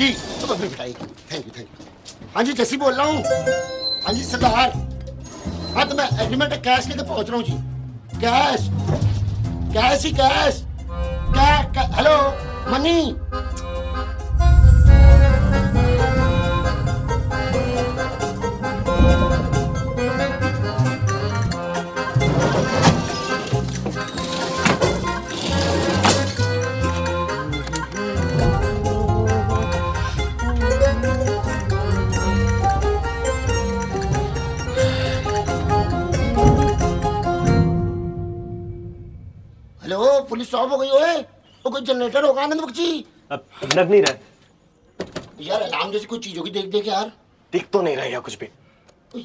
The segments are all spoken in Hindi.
जी सब अपने बिठाइए। Thank you, thank you. हाँ जी जैसी बोल रहा हूँ। हाँ जी सरदार। हाँ तो मैं एग्रीमेंट कैश लेकर पहुँच रहा हूँ जी। कैश कैश ही कैश। क्या हेलो मनी पुलिस हो गई ओए, वो कोई जनरेटर होगा ना बक्ची। अब लग नहीं रहा यार, अलार्म जैसी कोई चीज होगी। देख देख यार, दिख तो नहीं रहा यार कुछ भी।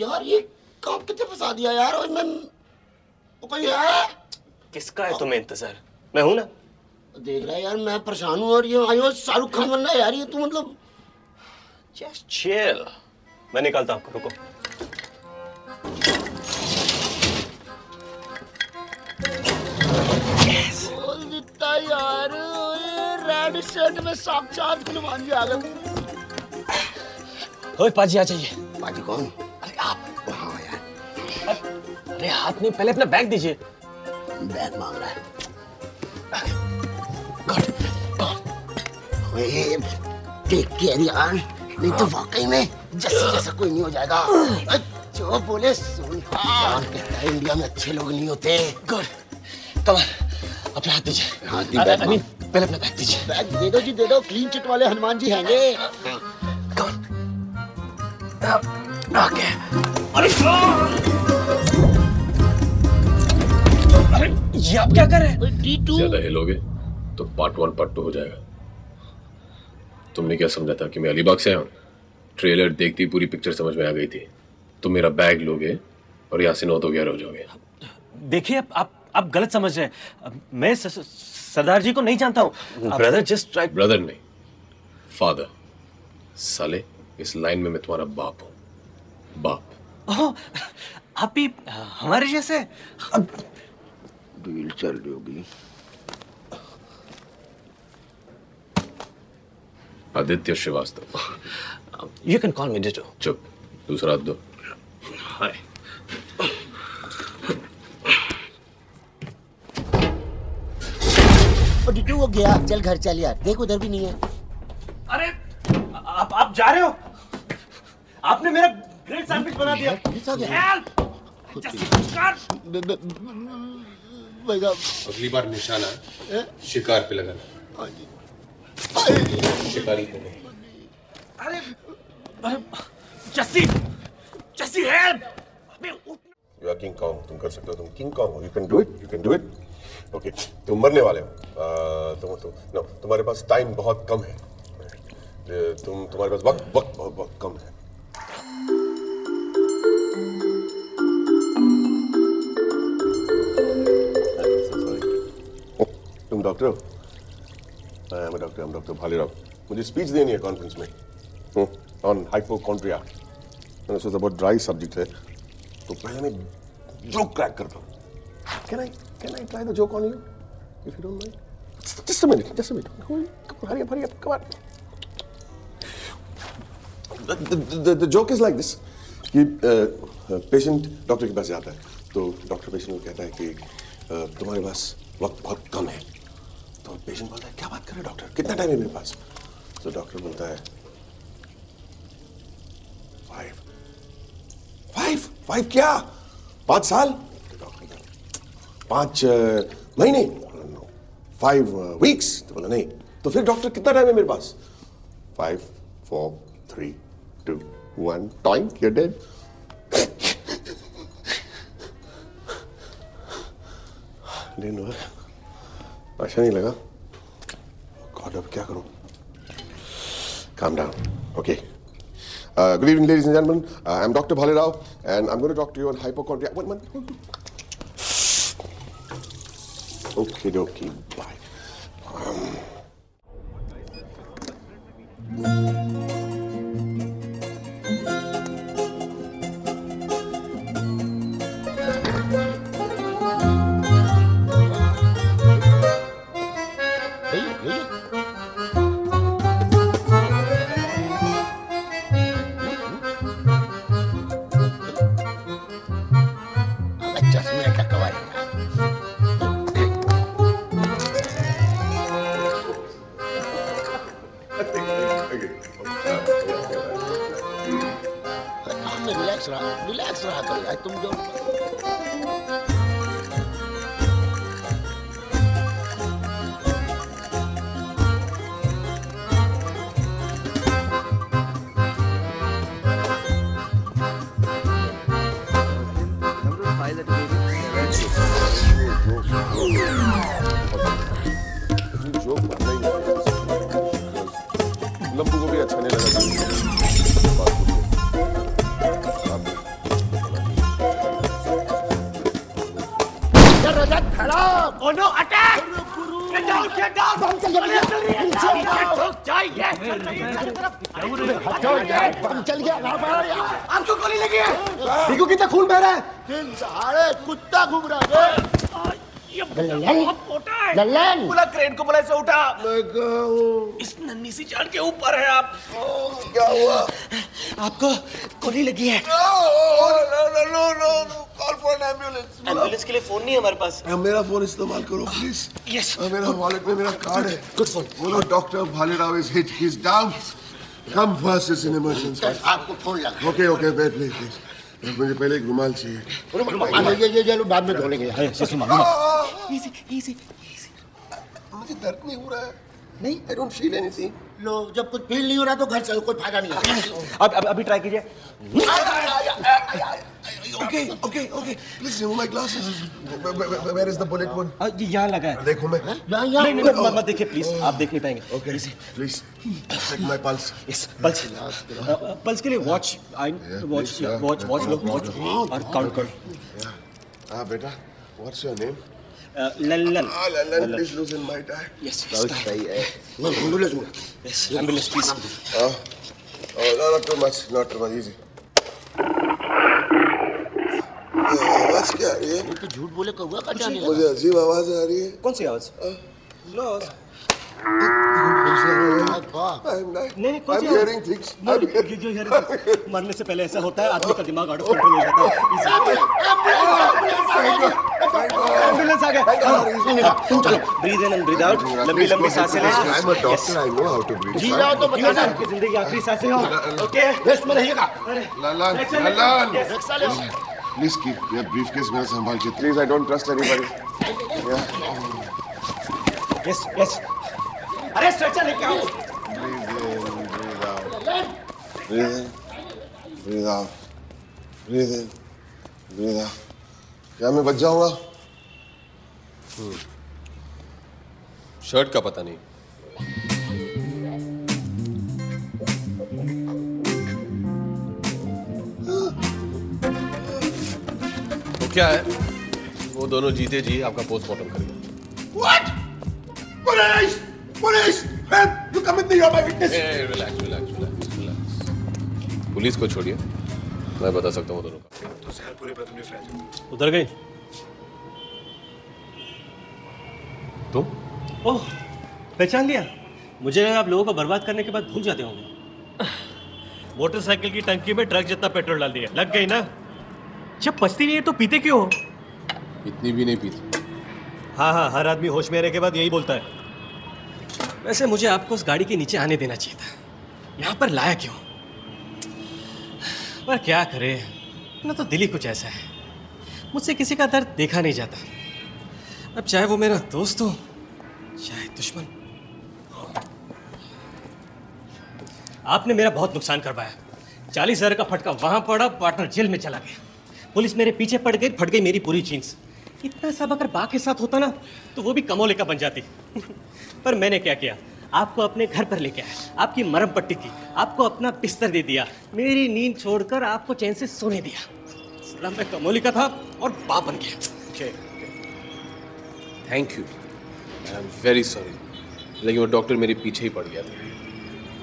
यार ये काम कितने फंसा दिया यार। और मैं वो कोई है किसका है तुम्हें इंतजार? मैं हूं ना, देख रहा है यार। मैं परेशान हूं और ये आयो शाहरुख खान बन रहा है यार। ये तू मतलब जस्ट चिल। मैं निकालता हूं आपको, रुको। यार रेड शर्ट में साक्षात हनुमान जी आ गए। ओए पाजी आ जाइए। पाजी कौन? अरे आप। हाँ यार, अरे हाथ नहीं, पहले अपना बैग दीजिए। बैग मांग रहा है। टेक केयर यार, नहीं तो वाकई में जैसे जैसा कोई नहीं हो जाएगा। जो बोले सुन। कहता है इंडिया में अच्छे लोग नहीं होते। गुड, कमाल अपना हाथ दीजिए। हाथ दी बैग। अभी पहले अपना बैग दीजिए। बैग दे दो जी, दे दो। क्लीन चिट वाले हनुमान जी हैंगे। कौन? ओके। अरे ये आप क्या कर रहे हैं? ज्यादा हिलोगे तो पार्ट 1 पार्ट 2 हो जाएगा। तुमने क्या समझा था कि मैं अलीबाग से आया हूँ? ट्रेलर देखती पूरी पिक्चर समझ में आ गई थी। तुम मेरा बैग लोगे और यहाँ से 9 तो 11 हो जाओगे। देखिए आप गलत समझ रहे हैं। मैं सरदार जी को नहीं जानता हूँ। Brother just try. ब्रदर नहीं, फादर। साले इस लाइन में मैं तुम्हारा बाप हूँ। बाप। ओह, आप भी हमारे जैसे। डील चल रही होगी। Aditya Srivastava. You can call me ditto. चुप, दूसरा हाथ दो। हाय डिटू, वो गया। चल घर चल यार, देख उधर भी नहीं है। अरे आप जा रहे हो? आपने मेरा ग्रिल सैंडविच बना दिया। अगली बार निशाना शिकार पे लगाना, शिकारी पे नहीं। अरे अरे Jassi help. You are King Kong. तुम कर सकते हो, तुम किंग कॉन्ग हो। You can do it. Okay, तुम मरने वाले हो। तुम्हारे पास टाइम बहुत कम है। तुम्हारे पास वक्त बहुत कम है। तुम डॉक्टर हो? मैं डॉक्टर भालेराव। मुझे स्पीच देनी है कॉन्फ्रेंस में ऑन हाइपोकॉन्ड्रिया। मैंने सोचा बहुत ड्राई सब्जेक्ट है तो पहले मैं जोक क्रैक करता हूँ। Can I try the joke on you, if you don't mind? Just a minute. Hurry up, come on. The joke is like this. कि patient doctor के पास जाता है, तो doctor patient को कहता है कि तुम्हारे पास वक्त बहुत कम है। तो patient बोलता है, क्या बात कर रहे हो डॉक्टर, कितना टाइम है मेरे पास? तो डॉक्टर बोलता है, 5 क्या 5 साल? 5 महीने? 5 वीक्स? तो बोला नहीं। तो फिर डॉक्टर कितना टाइम है मेरे पास? 5 4 3 2 1 टाइम। You're dead. अच्छा नहीं लगा? God, अब क्या करूं? Calm down. Okay. Good evening, ladies and gentlemen. I'm Dr. Bhalerao, and I'm going to talk to you on hypochondria. Okie dokie, bye. Hey. चश्मे का कवाई। रिलैक्स रहा करो तुम जो। लंबू को भी अच्छा नहीं लगा। नो अटैक गेट डाउन हम चल गया यार। आपको गोली लगी है, देखो कितना खून बह रहा है। सारे कुत्ता घूम रहा है। पूरा क्रेन को बुला से उठा। इस नन्ही सी जान के ऊपर है आप। क्या हुआ? आपको गोली लगी है। Call for ambulance. एम्बुलेंस के लिए फोन नहीं है हमारे पास। मेरा फोन इस्तेमाल करो प्लीज। यस। मेरा वॉलेट में मेरा कार्ड है। Good phone. बोलो doctor Bhalerao is hit, he is down, come fast, is in emergency. आपको फोन लगा। Okay okay wait please. मुझे पहले एक रुमाल चाहिए। ये बाद में धो लेंगे। Easy easy easy. मुझे दर्द नहीं हो रहा है। नहीं, I don't feel anything। लो, जब कुछ फील नहीं हो रहा तो घर से कोई फायदा नहीं है। अब अभी ट्राई कीजिए। Okay please remove my glasses। Where is the bullet wound? यहाँ लगा है। देखो मैं। नहीं मत देखिए प्लीज, आप देख नहीं पाएंगे। Okay please check my pulse। Yes pulse के लिए वॉच और काउंट करो। हाँ बेटा, what's your name? Lallan. Lallan please lose in my time. Yes सही है। मैं ढूंढ ले दूंगा। Yes ambulance please. Not too much easy. आवाज क्या आ रही है? तो झूठ बोले कौवा का जाने लगा। मुझे अजीब आवाज आ रही है। कौन सी आवाज? लॉस। नहीं कौन सी? Hearing things. मरने से पहले ऐसा होता है, आदमी का दिमाग आउट ऑफ कंट्रोल हो जाता है। एम्बुलेंस आ गया। तुम चलो, breathe in and breathe out, लंबी लंबी सांसें लें। I'm a doctor, I know how to breathe। जी जाओ तो बता दो कि जिंदगी आखिरी सांसें हो। ओके रेस्ट में रहिएगा। Lallan please keep your briefcase मेरा संभाल के। Please I don't trust anybody. Yes अरे स्ट्रेचर लेके आओ। Breathe in breathe out. क्या मैं बच जाऊंगा? शर्ट का पता नहीं। तो क्या है, वो दोनों जीते जी आपका पोस्टमार्टम करेगा। What? Police! You come with me, you're my witness। Relax. Police को छोड़िए, मैं बता सकता हूँ दोनों का। तो शहर पूरे पर तुमने फ्लैश उधर गई तुम? ओह पहचान लिया मुझे। आप लोगों को बर्बाद करने के बाद भूल जाते होंगे। मोटरसाइकिल की टंकी में ट्रक जितना पेट्रोल डाल दिया। लग गई ना। जब पचती नहीं है तो पीते क्यों? इतनी भी नहीं पीते। हाँ हर आदमी होश में आने के बाद यही बोलता है। वैसे मुझे आपको उस गाड़ी के नीचे आने देना चाहिए था। यहाँ पर लाया क्यों? पर क्या करे, ना तो दिल ही कुछ ऐसा है। मुझसे किसी का दर्द देखा नहीं जाता। अब चाहे वो मेरा दोस्त हो चाहे दुश्मन। आपने मेरा बहुत नुकसान करवाया। 40,000 का फटका वहां पड़ा, पार्टनर जेल में चला गया, पुलिस मेरे पीछे पड़ गई, फट गई मेरी पूरी जींस। इतना सब अगर बा के साथ होता ना तो वो भी कमोले का बन जाती। पर मैंने क्या किया, आपको अपने घर पर लेके आया, आपकी मरहम पट्टी की, आपको अपना बिस्तर दे दिया, मेरी नींद छोड़कर आपको चैन से सोने दिया। सलाम मैं कमोली का था और बाप बन गया। Thank you, I am very sorry. लेकिन वो डॉक्टर मेरे पीछे ही पड़ गया था।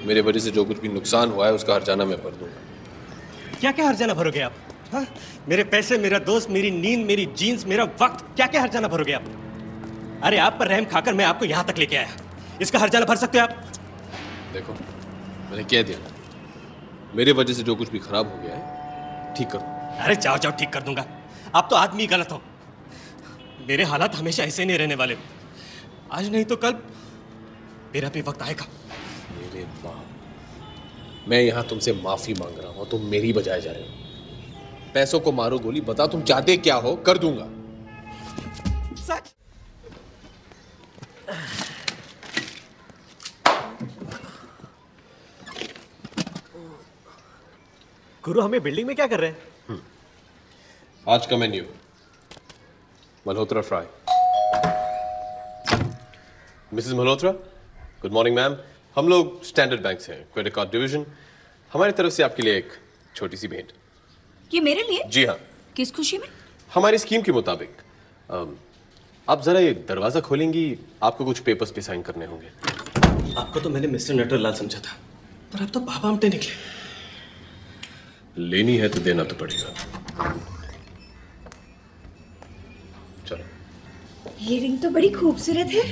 मेरे वजह से जो कुछ भी नुकसान हुआ है उसका हर्जाना मैं भर दूंगा। क्या क्या हर्जाना भरोगे आप? हाँ मेरे पैसे, मेरा दोस्त, मेरी नींद, मेरी जीन्स, मेरा वक्त, क्या क्या हर्जाना भरोगे आप? अरे आप पर रहम खाकर मैं आपको यहाँ तक लेके आया, इसका हर्जाना भर सकते हो आप? देखो मैंने कह दिया ना, मेरे वजह से जो कुछ भी खराब हो गया है ठीक कर दूंगा। अरे जाओ ठीक कर दूंगा। आप तो आदमी गलत हो। मेरे हालात हमेशा ऐसे नहीं रहने वाले, आज नहीं तो कल मेरा भी वक्त आएगा। मेरे बाप, मैं यहाँ तुमसे माफी मांग रहा हूँ, तुम मेरी बजाय जा रहे हो। पैसों को मारो गोली, बता तुम चाहते क्या हो, कर दूंगा। सच गुरु, हमें बिल्डिंग में क्या कर रहे हैं? आज का menu Malhotra fry. Mrs Malhotra, good morning ma'am. हम लोग स्टैंडर्ड बैंक से हैं, क्रेडिट कार्ड डिवीजन। हमारी तरफ से आपके लिए एक छोटी सी भेंट। ये मेरे लिए? जी हाँ। किस खुशी में? हमारी स्कीम के मुताबिक। आप जरा ये दरवाजा खोलेंगी, आपको कुछ पेपर्स पे साइन करने होंगे। आपको तो मैंने मिस्टर नटवरलाल समझा था, पर आप तो बाबा आमटे निकले। लेनी है तो देना तो पड़ेगा। चलो। ये रिंग तो बड़ी खूबसूरत है,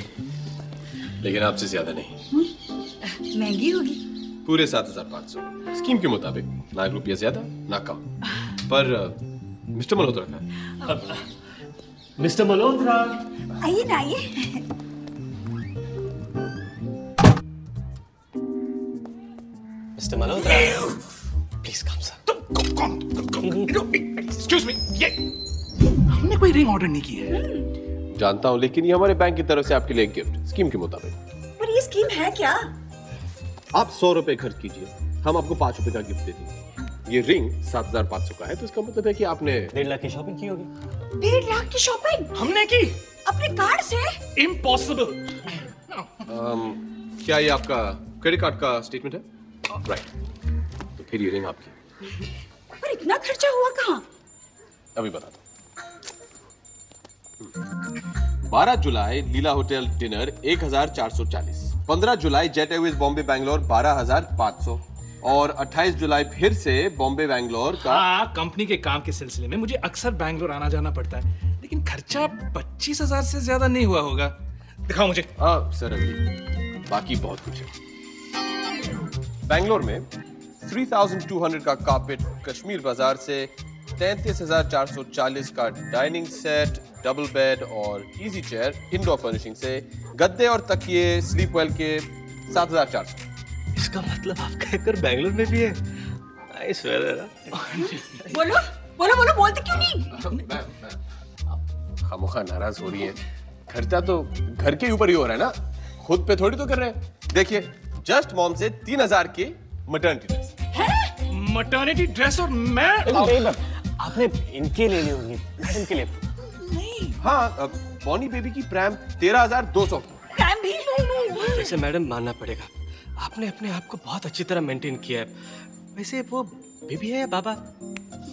लेकिन आपसे ज्यादा नहीं। महंगी होगी। पूरे 7,500। स्कीम के मुताबिक ना रुपया ज्यादा ना कम। पर मिस्टर मल्होत्रा का, मिस्टर मल्होत्रा आइए ना, आइए। Mister Malhotra please come sir. तुम कौन? एक्सक्यूज मी, ये हमने कोई रिंग ऑर्डर नहीं की है। जानता हूं, लेकिन ये हमारे बैंक की तरफ से आपके लिए गिफ्ट, स्कीम के मुताबिक। पर ये स्कीम है क्या? आप 100 रुपए खर्च कीजिए, हम आपको 5 रुपए का गिफ्ट दे देंगे। ये रिंग 7,500 का है, तो इसका मतलब है कि आपने 1.5 लाख की शॉपिंग की होगी। 1.5 लाख की शॉपिंग हमने की अपने कार्ड से? इम्पॉसिबल। क्या ये आपका क्रेडिट कार्ड का स्टेटमेंट है? राइट, तो फिर ये रिंग आपकी। पर इतना खर्चा हुआ कहाँ? अभी बताता हूँ। 12 जुलाई लीला होटल डिनर 1440। 15 जुलाई जेट एयरवेज बॉम्बे बैंगलोर 12,500 और 28 जुलाई फिर से बॉम्बे बैंगलोर का। हाँ, कंपनी के काम के सिलसिले में मुझे अक्सर बैंगलोर आना जाना पड़ता है, लेकिन खर्चा 25,000 से ज्यादा नहीं हुआ होगा। दिखाओ मुझे। सर अभी बाकी बहुत कुछ है। बैंगलोर में 3,200 का कारपेट, कश्मीर बाजार से 33,440 का डाइनिंग सेट, डबल बेड और इजी चेयर, इंडोर फर्निशिंग से गद्दे और तकिए स्लीप वेल के 7,400। इसका मतलब आपका घर बैंगलोर में भी है। Nice weather. बोलो बोलो बोलो, बोलते क्यों नहीं? खामोखा नाराज हो रही है। खर्चा तो घर के ऊपर ही हो रहा है ना, खुद पे थोड़ी तो कर रहे हैं। देखिए, जस्ट मॉम से 3,000 की मटर्निटी ड्रेस। Maternity dress? और मैं आपने इनके ले ली होगी, इनके लिए नहीं। हाँ, बॉनी बेबी की प्रैम 13,200। प्रैम भी? नहीं। वैसे मैडम मानना पड़ेगा, आपने अपने आप को बहुत अच्छी तरह मेंटेन किया है। वैसे वो बेबी है या बाबा?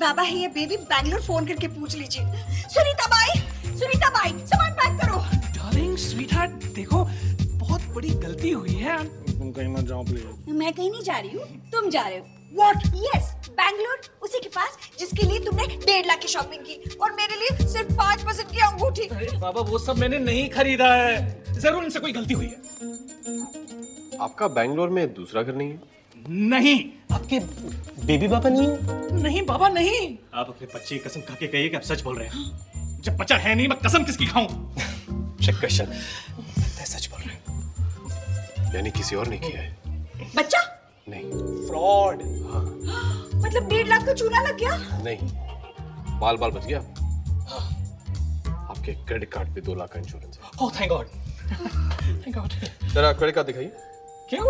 बाबा है या बेबी, बैंगलोर फोन करके पूछ लीजिए। सुनीता बाई, सुनीता बाई, सामान पैक करो। डार्लिंग, स्वीटहार्ट, देखो बहुत बड़ी गलती हुई है। तुम कहीं मत जाओ प्लीज। मैं कहीं नहीं जा रही हूँ, तुम जा रहे हो। What? Yes, बैंगलोर, उसी के पास जिसके लिए तुमने 1.5 लाख की शॉपिंग की और मेरे लिए सिर्फ 5% की अंगूठी। बाबा वो सब मैंने नहीं खरीदा है, जरूर इनसे कोई गलती हुई है। आपका बैंगलोर में दूसरा घर नहीं है? नहीं। आपके बेबी बाबा नहीं है? नहीं बाबा नहीं। आप अपने बच्चे की कसम खा के कहिए कि आप सच बोल रहे हैं। जब बच्चा है नहीं, मैं कसम किसकी खाऊं? चेक क्वेश्चन, सच बोल रहे हैं यानी किसी और ने किया है? बच्चा नहीं, फ्रॉड। हाँ। मतलब 1.5 लाख का चूना लग गया? नहीं, बाल बाल बच गया। हाँ। आपके क्रेडिट कार्ड पे 2 लाख का इंश्योरेंस है। Oh thank God, thank God. जरा क्रेडिट कार्ड दिखाइए। क्यों?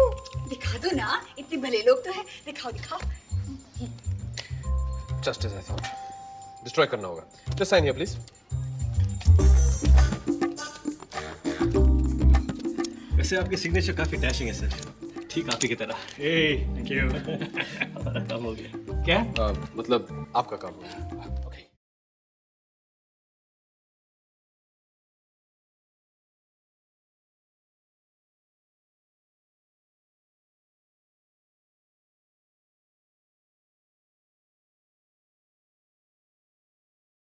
दिखा दो ना, इतने भले लोग तो हैं। दिखाओ दिखाओ। Just as I thought, destroy करना होगा। Just sign here please. वैसे आपके सिग्नेचर काफी डैशिंग है सर, ठीक आपकी तरह। ए, थैंक यू। हमारा काम हो गया। क्या मतलब? आपका काम हो गया।